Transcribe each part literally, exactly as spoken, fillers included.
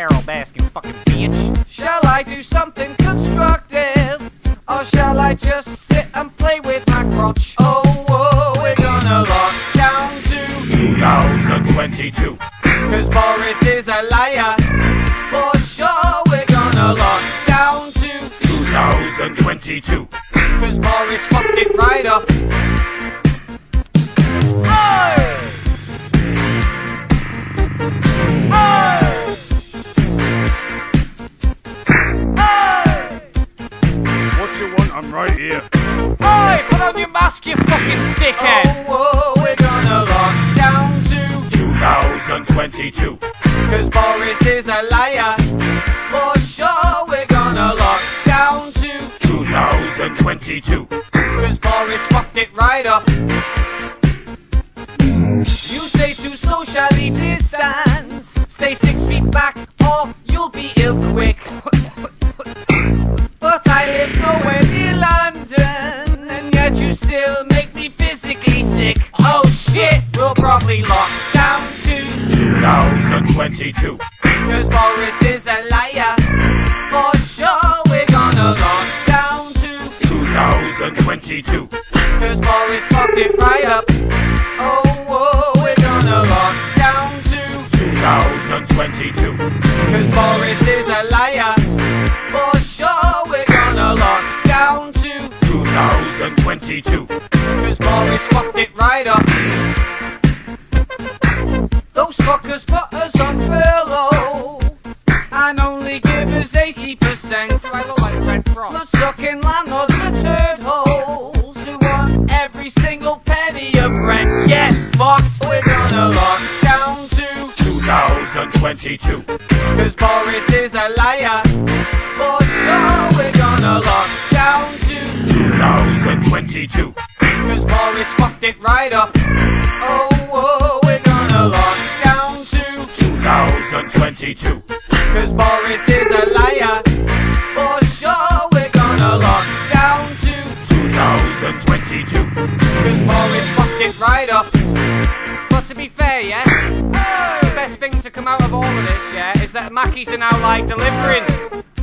Carole Baskin, fucking bitch. Shall I do something constructive? Or shall I just sit and play with my crotch? Oh, whoa, we're gonna lock down to two thousand twenty-two. Cause Boris is a liar. For sure, we're gonna lock down to two thousand twenty-two. Cause Boris fucked it right up. I'm right here. Oi, put on your mask, you fucking dickhead! Oh, whoa, we're gonna lock down to two thousand twenty-two. Cause Boris is a liar. For sure, we're gonna lock down to two thousand twenty-two. Cause Boris fucked it right up. You say to socially distance, stay six feet back or you'll be ill quick. But I live nowhere near London, and yet you still make me physically sick. Oh shit, we'll probably lock down to two thousand twenty-two. Cause Boris is a liar. For sure, we're gonna lock down to two thousand twenty-two. Cause Boris fucked it right up. Oh, whoa, we're gonna lock down to two thousand twenty-two. Cause Boris is a liar. For sure, we're gonna lock down to two thousand twenty-two. Cause Boris fucked it right up. Those fuckers put us on furlough and only give us eighty percent. I go like a Red Cross. Not sucking landlords and turd holes who want every single penny of rent. Get fucked, we're gonna lock down to two thousand twenty-two. Cause Boris is a liar. For sure, we're gonna lock down to two thousand twenty-two. Cause Boris fucked it right up. Oh, whoa, we're gonna lock down to two thousand twenty-two. Cause Boris is a liar. For sure, we're gonna lock down to two thousand twenty-two. Cause Boris fucked it right up. But to be fair, yeah? Hey! The best thing to come out of all of this, yeah, is that Mackies are now, like, delivering.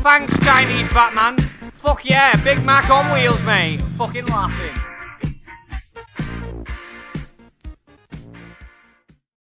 Thanks, Chinese Batman. Fuck yeah, Big Mac on wheels, mate. Fucking laughing.